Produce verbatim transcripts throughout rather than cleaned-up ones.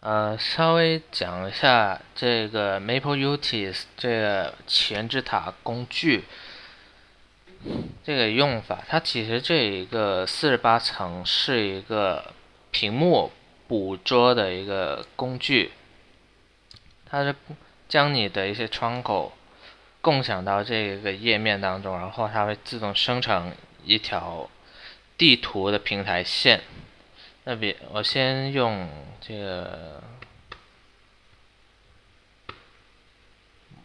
呃，稍微讲一下这个 Maple Utils 这个起源之塔工具这个用法。它其实这一个四十八层是一个屏幕捕捉的一个工具，它是将你的一些窗口共享到这个页面当中，然后它会自动生成一条地图的平台线。那比我先用这个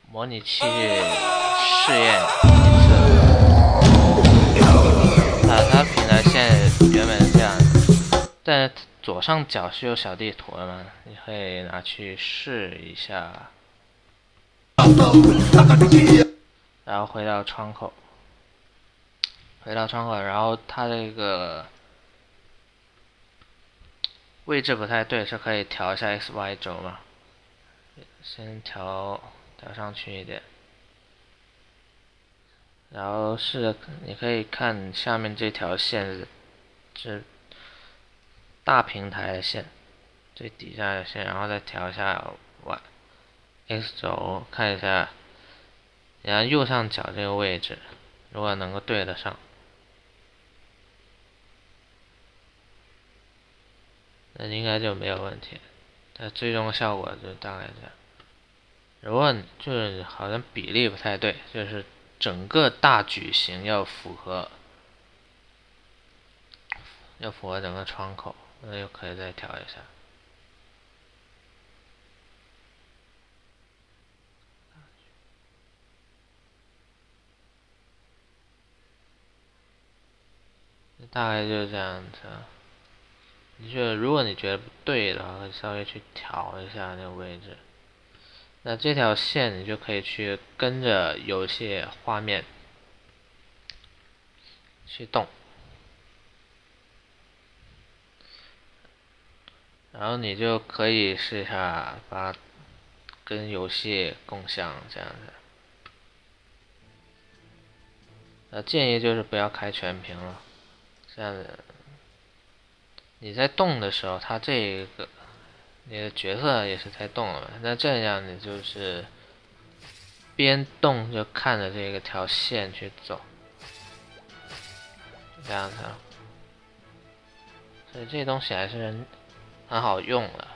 模拟器试验一次。啊，它平台线原本是这样的，但左上角是有小地图的嘛，你可以拿去试一下。然后回到窗口，回到窗口，然后它这个位置不太对，是可以调一下 X Y 轴嘛？先调调上去一点，然后是你可以看下面这条线是大平台的线，最底下的线，然后再调一下 Y X 轴，看一下，然后右上角这个位置，如果能够对得上。那应该就没有问题，但最终效果就大概这样。如果就是好像比例不太对，就是整个大矩形要符合，要符合整个窗口，那就可以再调一下。大概就这样子。就如果你觉得不对的话，可以稍微去调一下那个位置。那这条线你就可以去跟着游戏画面去动，然后你就可以试一下把它跟游戏共享这样子。那建议就是不要开全屏了，这样子。你在动的时候，它这个你的角色也是在动了，那这样你就是边动就看着这个条线去走，这样子。所以这东西还是很好用的。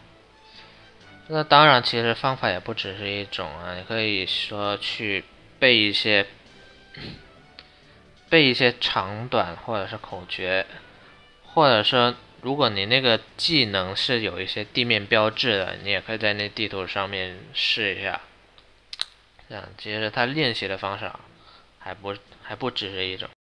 那当然，其实方法也不只是一种啊，你可以说去背一些背一些长短或者是口诀，或者说。如果你那个技能是有一些地面标志的，你也可以在那地图上面试一下。这样，其实它练习的方式还不还不只是一种。